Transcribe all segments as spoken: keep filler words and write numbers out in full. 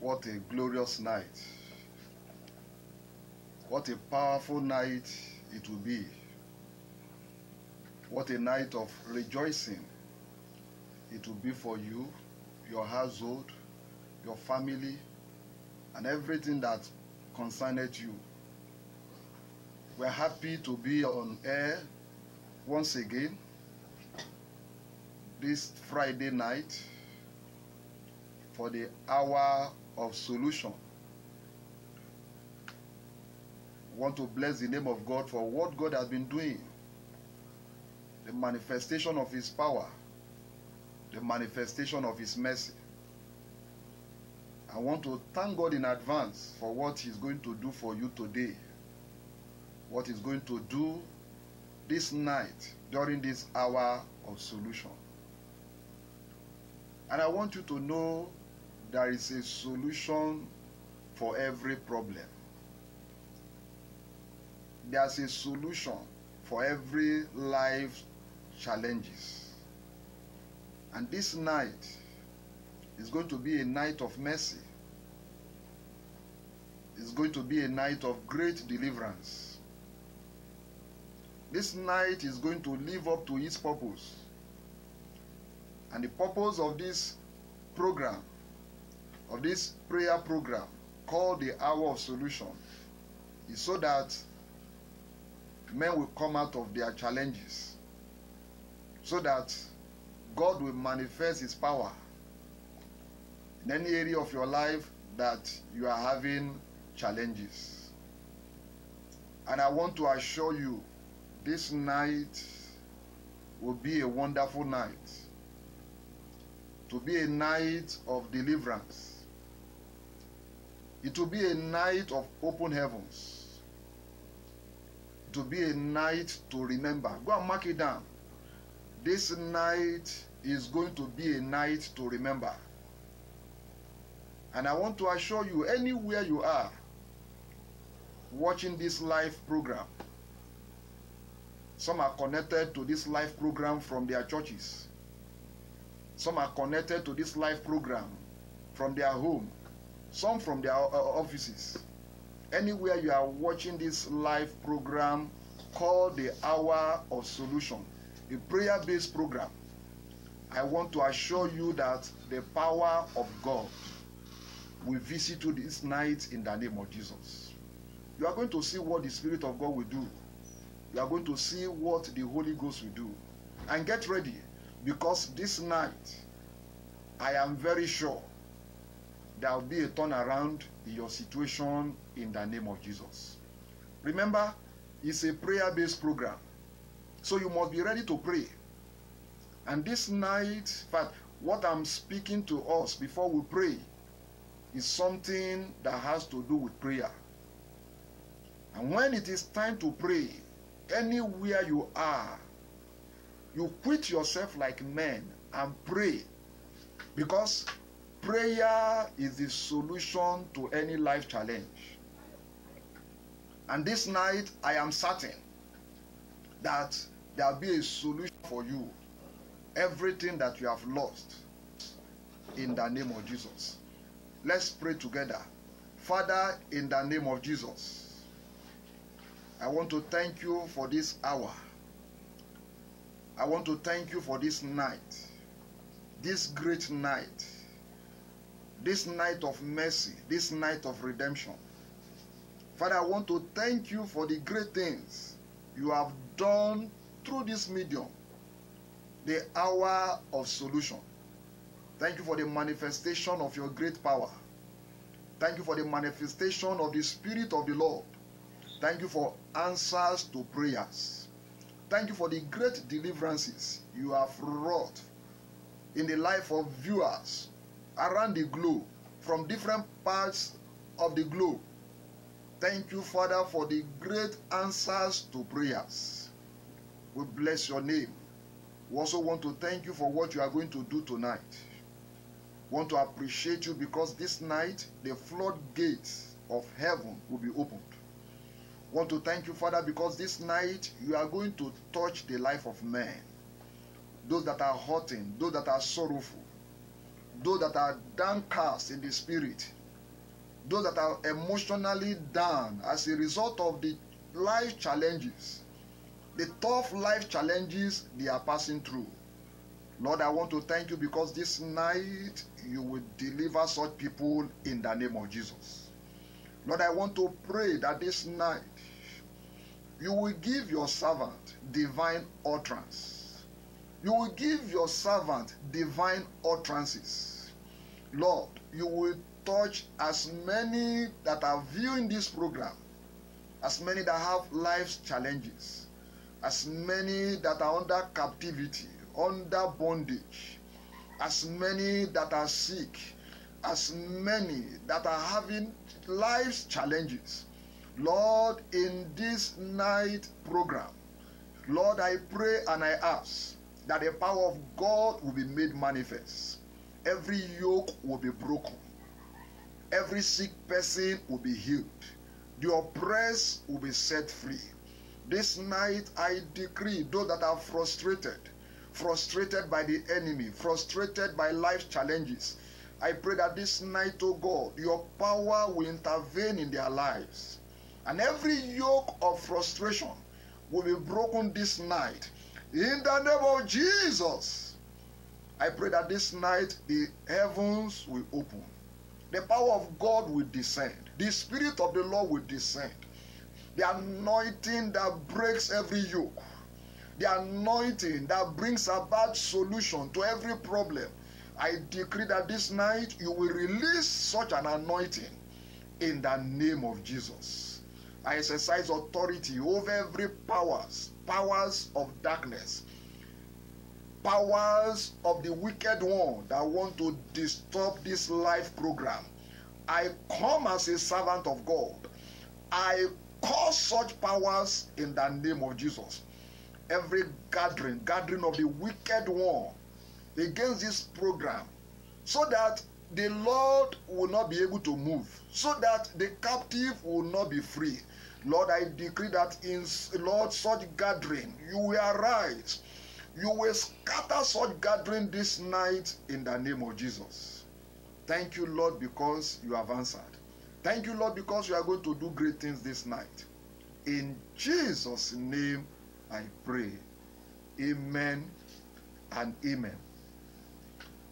What a glorious night. What a powerful night it will be. What a night of rejoicing it will be for you, your household, your family, and everything that concerned you. We're happy to be on air once again this Friday night for the hour of solution. We want to bless the name of God for what God has been doing, the manifestation of His power, the manifestation of His mercy. I want to thank God in advance for what He's going to do for you today, what He's going to do this night during this hour of solution. And I want you to know there is a solution for every problem. There's a solution for every life challenges. And this night is going to be a night of mercy. It's going to be a night of great deliverance. This night is going to live up to its purpose. And the purpose of this program, of this prayer program called the Hour of Solution, is so that men will come out of their challenges, so that God will manifest His power in any area of your life that you are having challenges. And I want to assure you, this night will be a wonderful night, to be a night of deliverance. It will be a night of open heavens. To be a night to remember. Go and mark it down. This night is going to be a night to remember. And I want to assure you, anywhere you are watching this live program, some are connected to this live program from their churches, some are connected to this live program from their home, some from their offices. Anywhere you are watching this live program called the Hour of Solution, a prayer-based program, I want to assure you that the power of God will visit you this night in the name of Jesus. You are going to see what the Spirit of God will do. You are going to see what the Holy Ghost will do. And get ready, because this night, I am very sure there will be a turnaround in your situation in the name of Jesus. Remember, it's a prayer-based program, so you must be ready to pray. And this night, in fact, what I'm speaking to us before we pray is something that has to do with prayer. And when it is time to pray, anywhere you are, you quit yourself like men and pray, because prayer is the solution to any life challenge. And this night, I am certain that there will be a solution for you, everything that you have lost, in the name of Jesus. Let's pray together. Father, in the name of Jesus, I want to thank you for this hour. I want to thank you for this night, this great night, this night of mercy, this night of redemption. Father, I want to thank you for the great things you have done through this medium, the Hour of Solution. Thank you for the manifestation of your great power. Thank you for the manifestation of the Spirit of the Lord. Thank you for answers to prayers. Thank you for the great deliverances you have wrought in the life of viewers around the globe, from different parts of the globe. Thank you, Father, for the great answers to prayers. We bless your name. We also want to thank you for what you are going to do tonight. We want to appreciate you, because this night the floodgates of heaven will be opened. We want to thank you, Father, because this night you are going to touch the life of man, those that are hurting, those that are sorrowful, those that are downcast in the spirit, those that are emotionally down as a result of the life challenges, the tough life challenges they are passing through. Lord, I want to thank you because this night you will deliver such people in the name of Jesus. Lord, I want to pray that this night you will give your servant divine utterance. You will give your servant divine utterances. Lord, you will touch as many that are viewing this program, as many that have life's challenges, as many that are under captivity, under bondage, as many that are sick, as many that are having life's challenges. Lord, in this night program, Lord, I pray and I ask that the power of God will be made manifest. Every yoke will be broken. Every sick person will be healed. The oppressed will be set free. This night I decree those that are frustrated, frustrated by the enemy, frustrated by life's challenges, I pray that this night, oh God, your power will intervene in their lives. And every yoke of frustration will be broken this night. In the name of Jesus, I pray that this night the heavens will open. The power of God will descend. The Spirit of the Lord will descend. The anointing that breaks every yoke. The anointing that brings about solution to every problem. I decree that this night you will release such an anointing in the name of Jesus. I exercise authority over every powers, powers of darkness, powers of the wicked one that want to disturb this life program. I come as a servant of God. I curse such powers in the name of Jesus. Every gathering, gathering of the wicked one against this program, so that the Lord will not be able to move, so that the captive will not be free. Lord, I decree that in, Lord, such gathering, you will arise. You will scatter such gathering this night in the name of Jesus. Thank you, Lord, because you have answered. Thank you, Lord, because you are going to do great things this night. In Jesus' name, I pray. Amen and amen.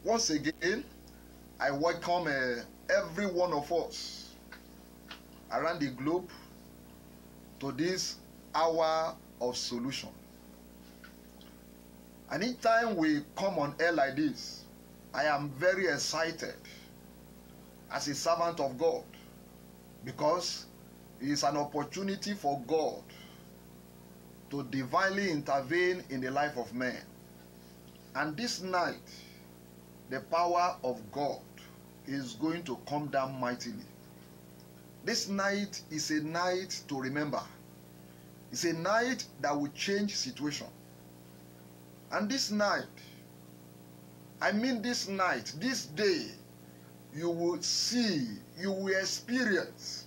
Once again, I welcome uh, every one of us around the globe to this hour of solution. And each time we come on air like this, I am very excited as a servant of God, because it is an opportunity for God to divinely intervene in the life of man. And this night, the power of God is going to come down mightily. This night is a night to remember. It's a night that will change situation. And this night, I mean this night, this day, you will see, you will experience,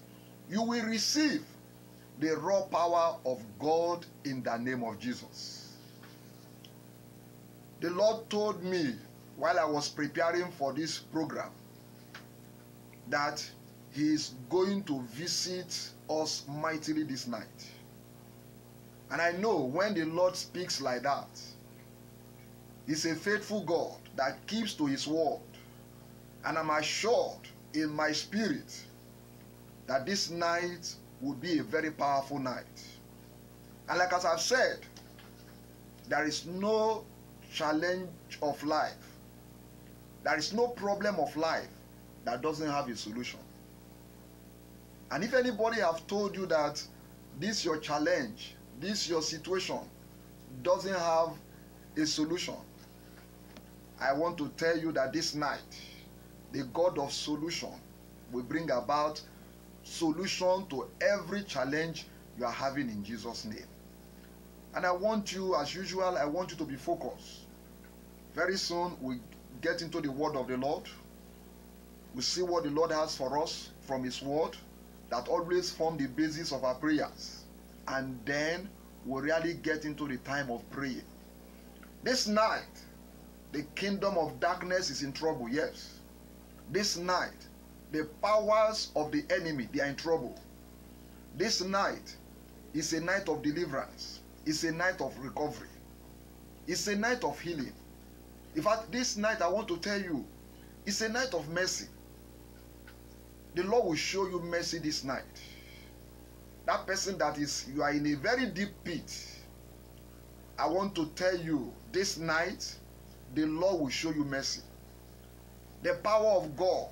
you will receive the raw power of God in the name of Jesus. The Lord told me, while I was preparing for this program, that he is going to visit us mightily this night. And I know when the Lord speaks like that, he's a faithful God that keeps to his word. And I'm assured in my spirit that this night will be a very powerful night. And like as I've said, there is no challenge of life, there is no problem of life that doesn't have a solution. And if anybody have told you that this your challenge, this your situation doesn't have a solution, I want to tell you that this night, the God of solution will bring about solution to every challenge you are having in Jesus' name. And I want you, as usual, I want you to be focused. Very soon we get into the word of the Lord. We see what the Lord has for us from his word that always form the basis of our prayers. And then we really get into the time of prayer. This night, the kingdom of darkness is in trouble, yes. This night, the powers of the enemy, they are in trouble. This night is a night of deliverance. It's a night of recovery. It's a night of healing. In fact, this night, I want to tell you, it's a night of mercy. The Lord will show you mercy this night. That person that is, you are in a very deep pit, I want to tell you, this night, the Lord will show you mercy. The power of God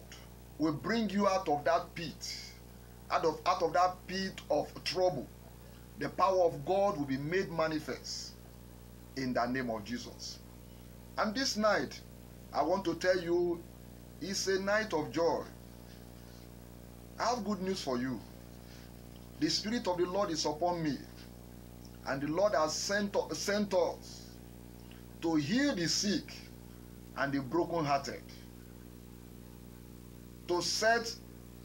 will bring you out of that pit, out of, out of that pit of trouble. The power of God will be made manifest in the name of Jesus. And this night, I want to tell you, it's a night of joy. I have good news for you. The Spirit of the Lord is upon me, and the Lord has sent, sent us to heal the sick and the brokenhearted, to set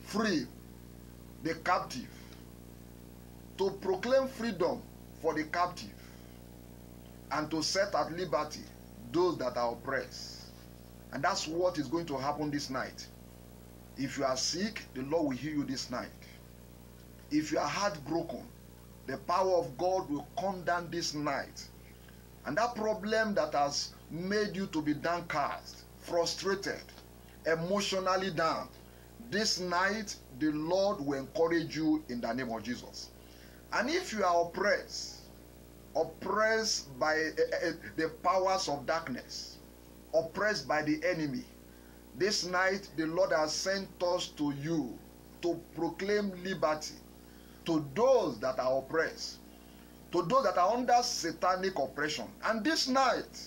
free the captive, to proclaim freedom for the captive, and to set at liberty those that are oppressed. And that's what is going to happen this night. If you are sick, the Lord will heal you this night. If you are heartbroken, the power of God will come down this night. And that problem that has made you to be downcast, frustrated, emotionally down, this night the Lord will encourage you in the name of Jesus. And if you are oppressed, oppressed by uh, uh, the powers of darkness, oppressed by the enemy, this night the Lord has sent us to you to proclaim liberty to those that are oppressed, to those that are under satanic oppression. And this night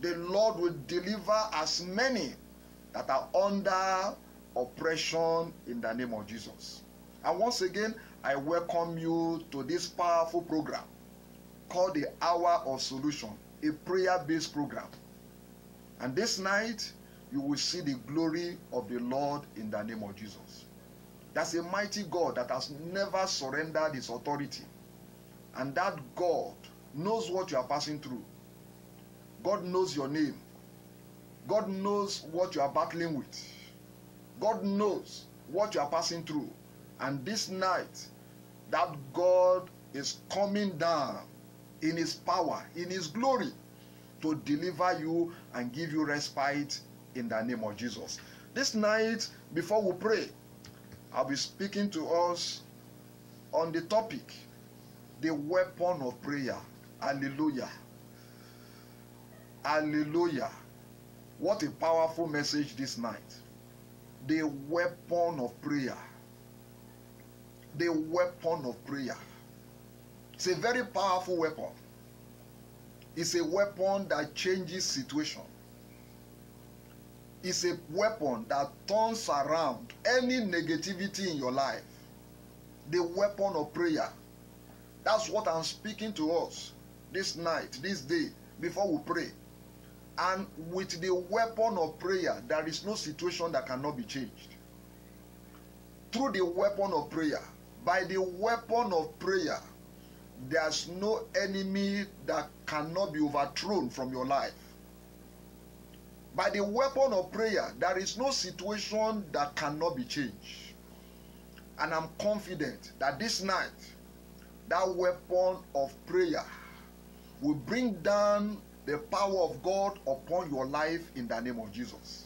the Lord will deliver as many that are under oppression in the name of Jesus. And once again, I welcome you to this powerful program called the Hour of Solution, a prayer-based program. And this night, you will see the glory of the Lord in the name of Jesus. That's a mighty God that has never surrendered his authority. And that God knows what you are passing through. God knows your name. God knows what you are battling with. God knows what you are passing through. And this night, that God is coming down in his power, in his glory, to deliver you and give you respite in the name of Jesus. This night, before we pray, I'll be speaking to us on the topic, the weapon of prayer. Hallelujah. Hallelujah. What a powerful message this night. The weapon of prayer. The weapon of prayer. It's a very powerful weapon. It's a weapon that changes situation. It's a weapon that turns around any negativity in your life. The weapon of prayer. That's what I'm speaking to us this night, this day, before we pray. And with the weapon of prayer, there is no situation that cannot be changed. Through the weapon of prayer, by the weapon of prayer, there's no enemy that cannot be overthrown from your life. By the weapon of prayer, there is no situation that cannot be changed. And I'm confident that this night, that weapon of prayer will bring down the power of God upon your life in the name of Jesus.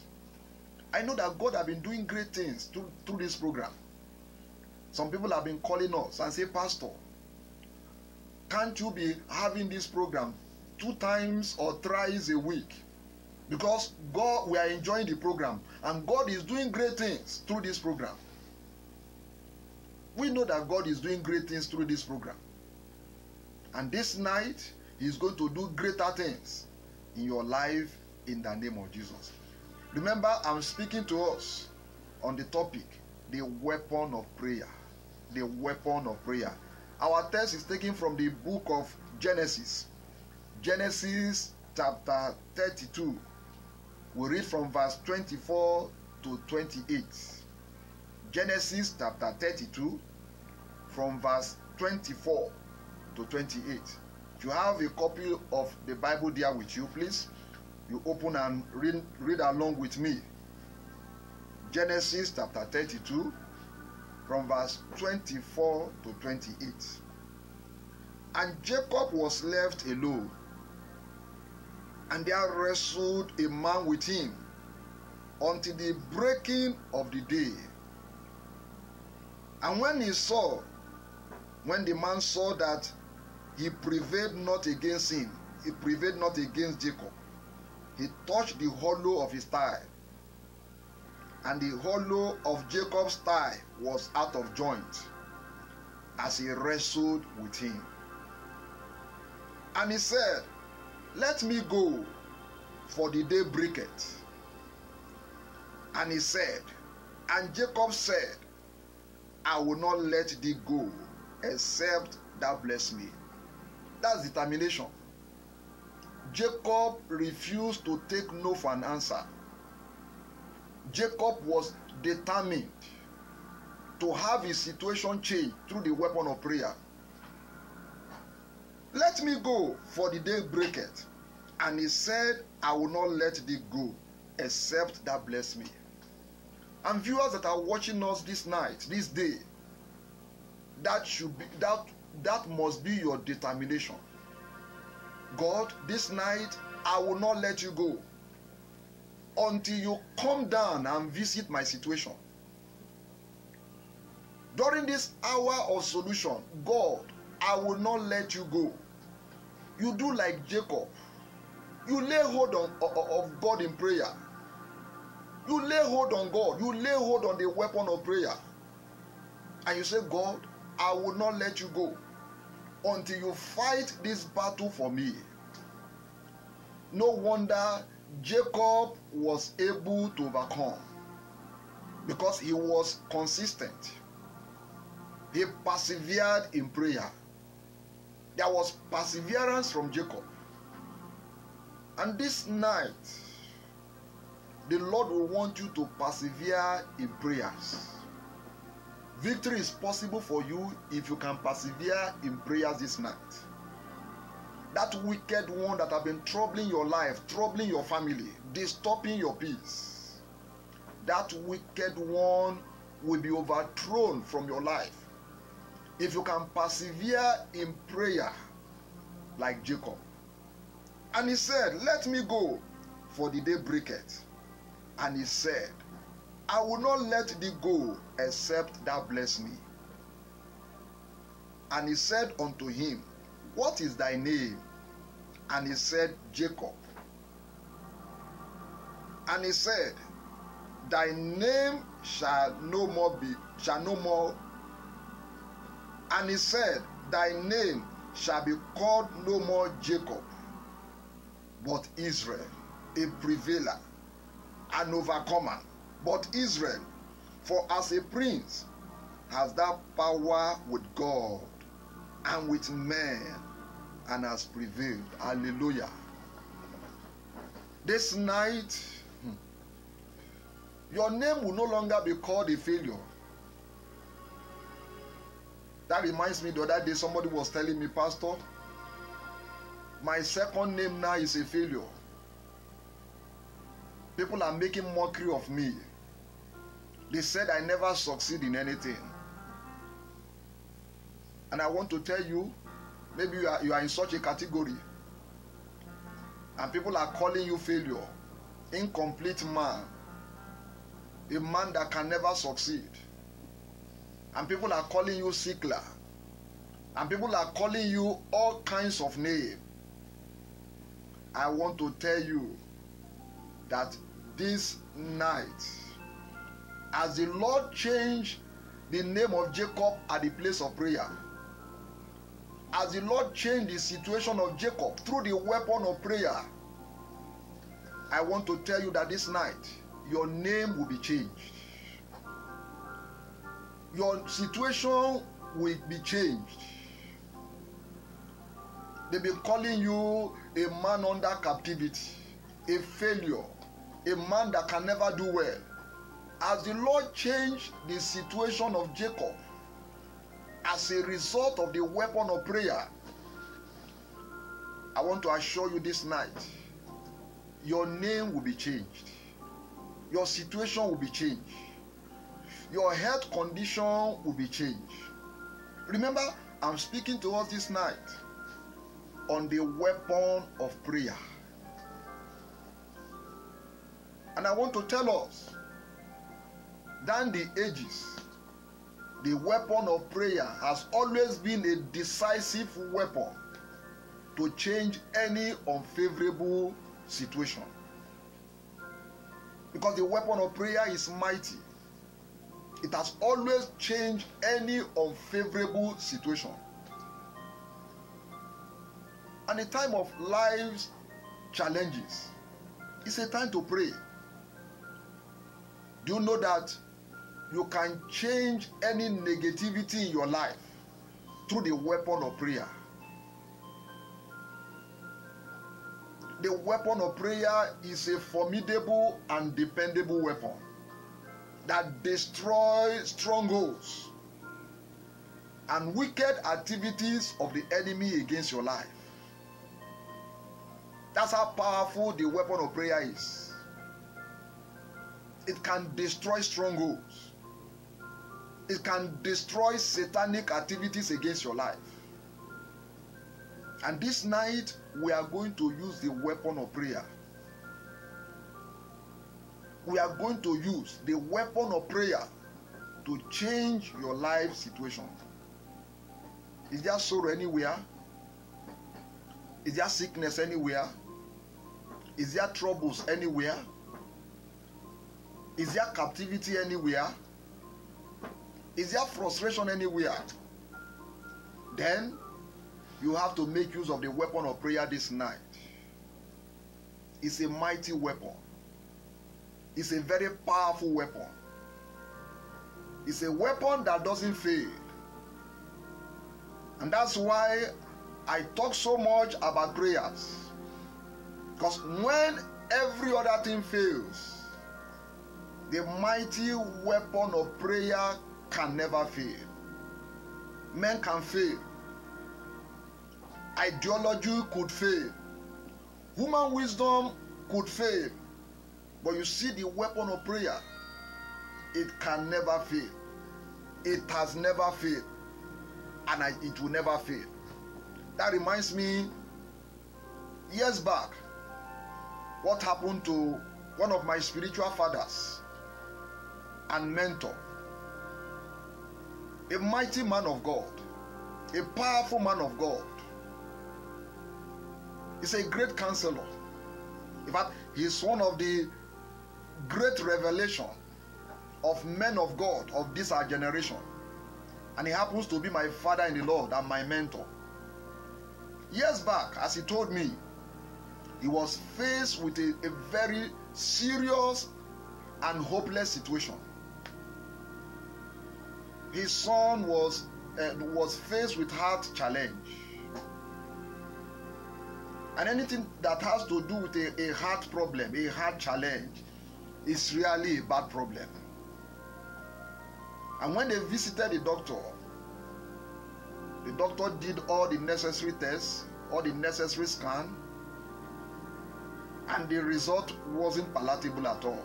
I know that God has been doing great things through, through this program. Some people have been calling us and say, Pastor, can't you be having this program two times or thrice a week? Because God, we are enjoying the program, and God is doing great things through this program. We know that God is doing great things through this program. And this night, he's going to do greater things in your life in the name of Jesus. Remember, I'm speaking to us on the topic, the weapon of prayer. The weapon of prayer. Our text is taken from the book of Genesis. Genesis chapter thirty-two. We read from verse twenty-four to twenty-eight. Genesis chapter thirty-two, from verse twenty-four to twenty-eight. If you have a copy of the Bible there with you, please, you open and read, read along with me. Genesis chapter thirty-two from verse twenty-four to twenty-eight. And Jacob was left alone, and there wrestled a man with him until the breaking of the day. And when he saw, when the man saw that he prevailed not against him, he prevailed not against Jacob, he touched the hollow of his thigh, and the hollow of Jacob's thigh was out of joint as he wrestled with him. And he said, "Let me go, for the day breaketh." And he said, and Jacob said, "I will not let thee go, except thou bless me." That's determination. Jacob refused to take no for an answer. Jacob was determined to have his situation changed through the weapon of prayer. "Let me go, for the day breaketh." And he said, "I will not let thee go, except thou bless me." And viewers that are watching us this night, this day, that should be that that must be your determination. "God, this night I will not let you go until you come down and visit my situation." During this hour of solution, "God, I will not let you go." You do like Jacob. You lay hold on of God in prayer. You lay hold on God. You lay hold on the weapon of prayer. And you say, "God, I will not let you go until you fight this battle for me." No wonder Jacob was able to overcome, because he was consistent. He persevered in prayer. There was perseverance from Jacob. And this night, the Lord will want you to persevere in prayers. Victory is possible for you if you can persevere in prayers this night. That wicked one that has been troubling your life, troubling your family, disturbing your peace, that wicked one will be overthrown from your life if you can persevere in prayer like Jacob. And he said, "Let me go, for the day breaketh." And he said, "I will not let thee go, except thou bless me." And he said unto him, "What is thy name?" And he said, "Jacob." And he said, "Thy name shall no more be, shall no more. And he said, "Thy name shall be called no more Jacob, but Israel, a prevailer, an overcomer. But Israel, for as a prince has thou power with God and with men, and has prevailed." Hallelujah. This night, your name will no longer be called a failure. That reminds me, the other day somebody was telling me, "Pastor, my second name now is a failure. People are making mockery of me. They said I never succeed in anything." And I want to tell you, maybe you are, you are in such a category, and people are calling you failure, incomplete man, a man that can never succeed. And people are calling you sickler, and people are calling you all kinds of names. I want to tell you that this night, as the Lord changed the name of Jacob at the place of prayer, as the Lord changed the situation of Jacob through the weapon of prayer, I want to tell you that this night your name will be changed. Your situation will be changed. They'll be calling you a man under captivity, a failure, a man that can never do well. As the Lord changed the situation of Jacob as a result of the weapon of prayer, I want to assure you this night, your name will be changed. Your situation will be changed. your health condition will be changed. Remember, I'm speaking to us this night on the weapon of prayer. And I want to tell us, down the ages, the weapon of prayer has always been a decisive weapon to change any unfavorable situation. Because the weapon of prayer is mighty. It has always changed any unfavorable situation. And the time of life's challenges is a time to pray. Do you know that you can change any negativity in your life through the weapon of prayer? The weapon of prayer is a formidable and dependable weapon that destroys strongholds and wicked activities of the enemy against your life. That's how powerful the weapon of prayer is. It can destroy strongholds. It can destroy satanic activities against your life. And this night, we are going to use the weapon of prayer. We are going to use the weapon of prayer to change your life situation. Is there sorrow anywhere? Is there sickness anywhere? Is there troubles anywhere? Is there captivity anywhere? Is there frustration anywhere? Then, you have to make use of the weapon of prayer this night. It's a mighty weapon. It's a very powerful weapon. It's a weapon that doesn't fail. And that's why I talk so much about prayers. Because when every other thing fails, the mighty weapon of prayer can never fail. Men can fail. Ideology could fail. Human wisdom could fail. But you see, the weapon of prayer, it can never fail. It has never failed. And I, it will never fail. That reminds me, years back, what happened to one of my spiritual fathers and mentor, a mighty man of God, a powerful man of God. He's a great counselor. In fact, he's one of the great revelation of men of God of this our generation. And he happens to be my father in the Lord and my mentor. Years back, as he told me, he was faced with a, a very serious and hopeless situation. His son was, uh, was faced with heart challenge. And anything that has to do with a, a heart problem, a heart challenge, is really a bad problem. And when they visited the doctor, the doctor did all the necessary tests, all the necessary scan, and the result wasn't palatable at all.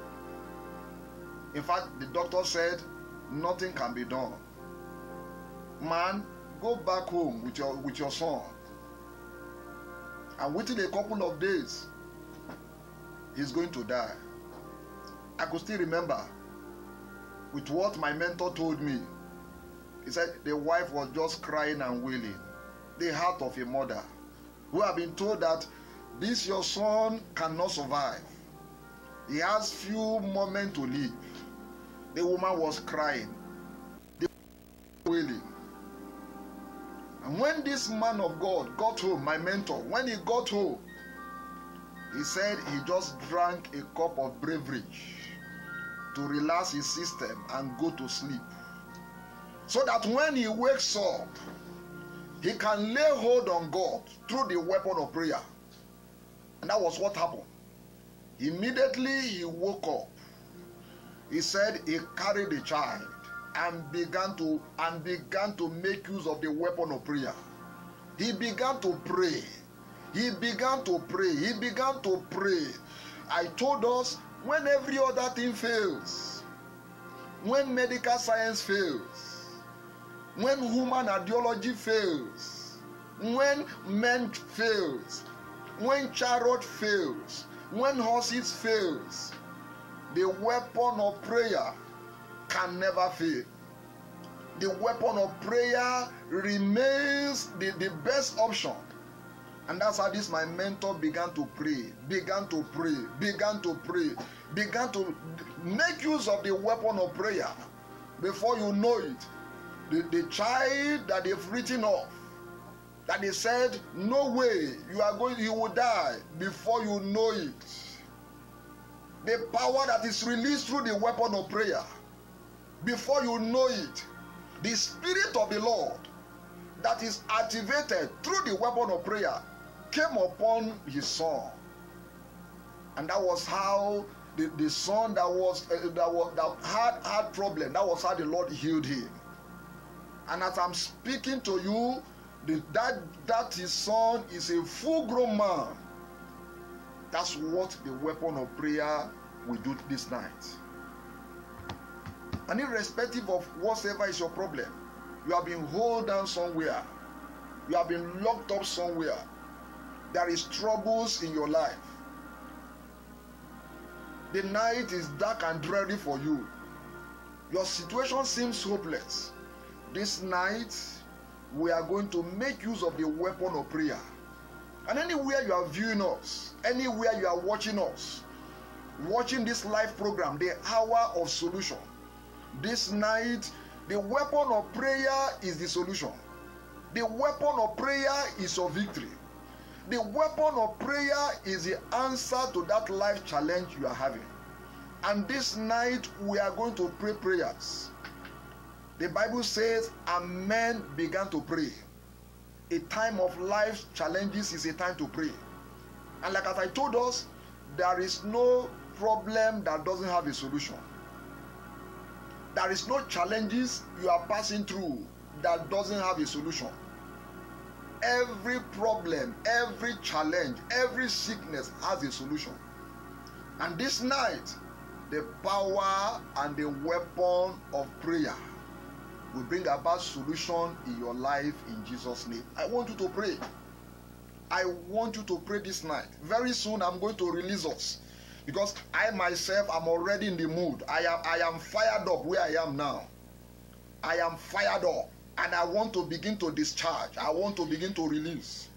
In fact, the doctor said, nothing can be done. Man, go back home with your, with your son. And within a couple of days, he's going to die. I could still remember with what my mentor told me. He said the wife was just crying and wailing. The heart of a mother who had been told that this your son cannot survive. He has few moments to live. The woman was crying. They were wailing. And when this man of God got home, my mentor, when he got home, he said he just drank a cup of beverage to relax his system and go to sleep. So that when he wakes up, he can lay hold on God through the weapon of prayer. And that was what happened. Immediately he woke up. He said he carried the child. And began to and began to make use of the weapon of prayer. He began to pray. He began to pray. He began to pray. I told us, when every other thing fails, when medical science fails, when human ideology fails, when men fails, when chariot fails, when horses fails, the weapon of prayer can never fail. The weapon of prayer remains the, the best option. And that's how this my mentor began to pray, began to pray, began to pray, began to make use of the weapon of prayer. Before you know it, the, the child that they've written off, that they said, no way, you are going, you will die, before you know it, the power that is released through the weapon of prayer, before you know it, the Spirit of the Lord that is activated through the weapon of prayer came upon his son. And that was how the, the son that was uh, that was that had had problem, that was how the Lord healed him. And as I'm speaking to you, the, that that his son is a full-grown man. That's what the weapon of prayer will do this night. And irrespective of whatsoever is your problem, you have been held down somewhere, you have been locked up somewhere, there is troubles in your life, the night is dark and dreary for you, your situation seems hopeless, this night we are going to make use of the weapon of prayer. And anywhere you are viewing us, anywhere you are watching us, watching this live program, the hour of solution, this night, the weapon of prayer is the solution. The weapon of prayer is your victory. The weapon of prayer is the answer to that life challenge you are having. And this night, we are going to pray prayers. The Bible says, and men began to pray. A time of life challenges is a time to pray. And like as I told us, there is no problem that doesn't have a solution. There is no challenges you are passing through that doesn't have a solution. Every problem, every challenge, every sickness has a solution. And this night, the power and the weapon of prayer will bring about solution in your life in Jesus' name. I want you to pray. I want you to pray this night. Very soon, I'm going to release us. Because I myself am already in the mood. I am, I am fired up where I am now. I am fired up. And I want to begin to discharge. I want to begin to release.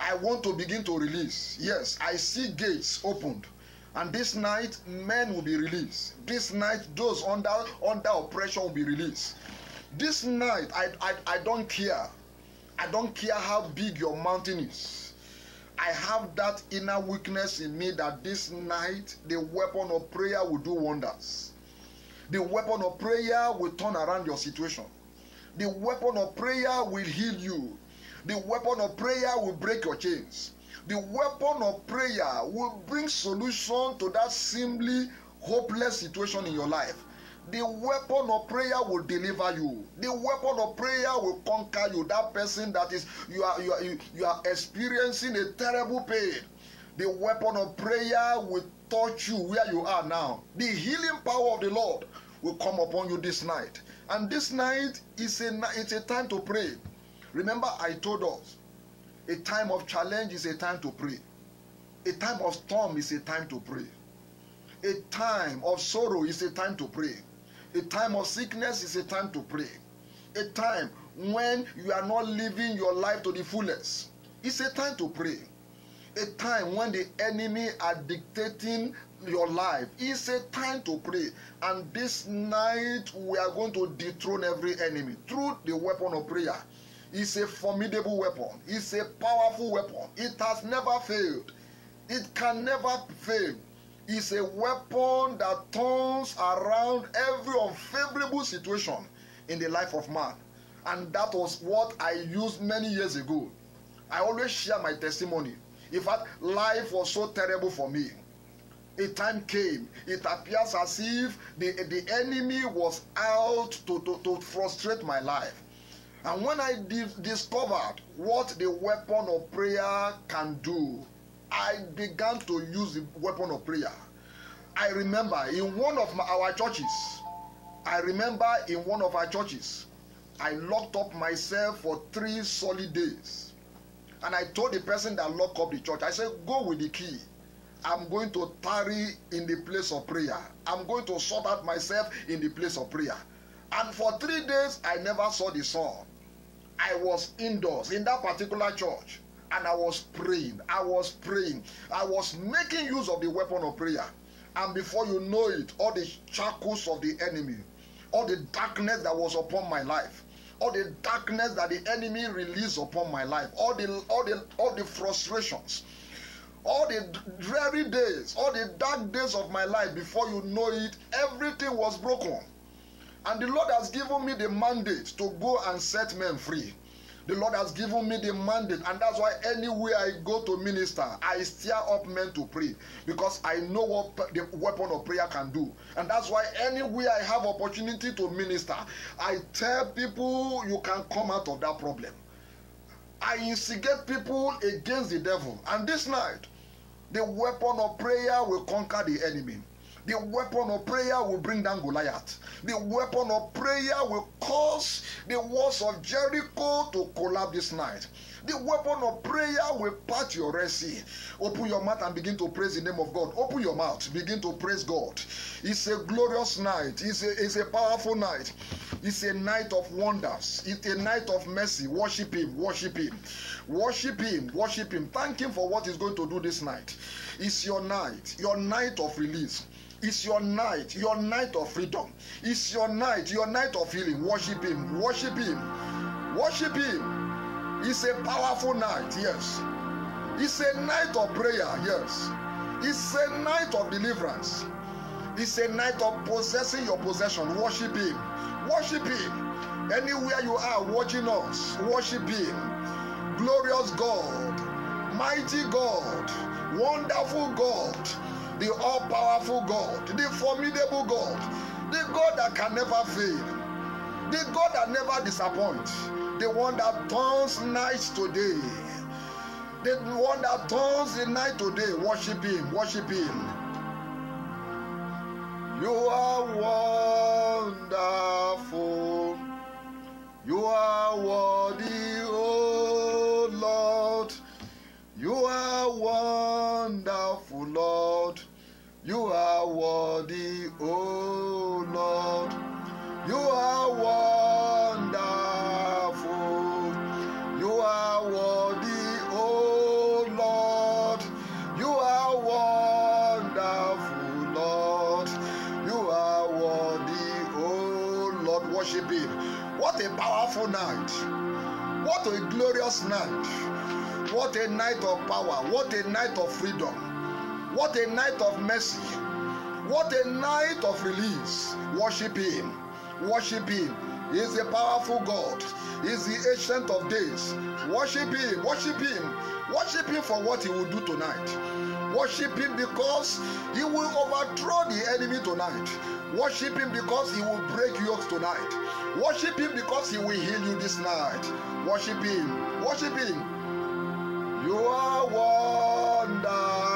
I want to begin to release. Yes, I see gates opened. And this night, men will be released. This night, those under, under oppression will be released. This night, I, I, I don't care. I don't care how big your mountain is. I have that inner weakness in me that this night the weapon of prayer will do wonders. The weapon of prayer will turn around your situation. The weapon of prayer will heal you. The weapon of prayer will break your chains. The weapon of prayer will bring solution to that seemingly hopeless situation in your life. The weapon of prayer will deliver you. The weapon of prayer will conquer you. That person that is, you are, you are, you are experiencing a terrible pain. The weapon of prayer will touch you where you are now. The healing power of the Lord will come upon you this night. And this night is a, it's a time to pray. Remember, I told us, a time of challenge is a time to pray. A time of storm is a time to pray. A time of sorrow is a time to pray. A time of sickness is a time to pray. A time when you are not living your life to the fullest, it's a time to pray. A time when the enemy are dictating your life, it's a time to pray. And this night, we are going to dethrone every enemy through the weapon of prayer. It's a formidable weapon. It's a powerful weapon. It has never failed. It can never fail. Is a weapon that turns around every unfavorable situation in the life of man. And that was what I used many years ago. I always share my testimony. In fact, life was so terrible for me. A time came, it appears as if the, the enemy was out to, to, to frustrate my life. And when I discovered what the weapon of prayer can do, I began to use the weapon of prayer. I remember in one of my, our churches, I remember in one of our churches, I locked up myself for three solid days. And I told the person that locked up the church, I said, go with the key. I'm going to tarry in the place of prayer. I'm going to sort out myself in the place of prayer. And for three days, I never saw the sun. I was indoors in that particular church. And I was praying. I was praying. I was making use of the weapon of prayer. And before you know it, all the shackles of the enemy, all the darkness that was upon my life, all the darkness that the enemy released upon my life, all the, all the, all the frustrations, all the dreary days, all the dark days of my life, before you know it, everything was broken. And the Lord has given me the mandate to go and set men free. The Lord has given me the mandate, and that's why anywhere I go to minister, I stir up men to pray, because I know what the weapon of prayer can do. And that's why anywhere I have opportunity to minister, I tell people, you can come out of that problem. I instigate people against the devil. And this night, the weapon of prayer will conquer the enemy. The weapon of prayer will bring down Goliath. The weapon of prayer will cause the walls of Jericho to collapse this night. The weapon of prayer will part your Red Sea. Open your mouth and begin to praise the name of God. Open your mouth. Begin to praise God. It's a glorious night. It's a, it's a powerful night. It's a night of wonders. It's a night of mercy. Worship Him. Worship Him. Worship Him. Worship Him. Thank Him for what He's going to do this night. It's your night. Your night of release. It's your night, your night of freedom. It's your night, your night of healing. Worship Him, worship Him, worship Him. It's a powerful night, yes. It's a night of prayer, yes. It's a night of deliverance. It's a night of possessing your possession. Worship Him, worship Him. Anywhere you are watching us, worship Him. Glorious God, mighty God, wonderful God, the all-powerful God, the formidable God, the God that can never fail, the God that never disappoints, the one that turns nights to day, the one that turns the night to day. Worship Him, worship Him. You are wonderful. You are worthy, O Lord. You are wonderful, Lord. You are worthy, O Lord. You are wonderful. You are worthy, O Lord. You are wonderful, Lord. You are worthy, O Lord. Worship Him. What a powerful night. What a glorious night. What a night of power. What a night of freedom. What a night of mercy. What a night of release. Worship Him. Worship Him. He is a powerful God. He is the Ancient of Days. Worship Him. Worship Him. Worship Him for what He will do tonight. Worship Him because He will overthrow the enemy tonight. Worship Him because He will break yokes tonight. Worship Him because He will heal you this night. Worship Him. Worship Him. You are wonderful.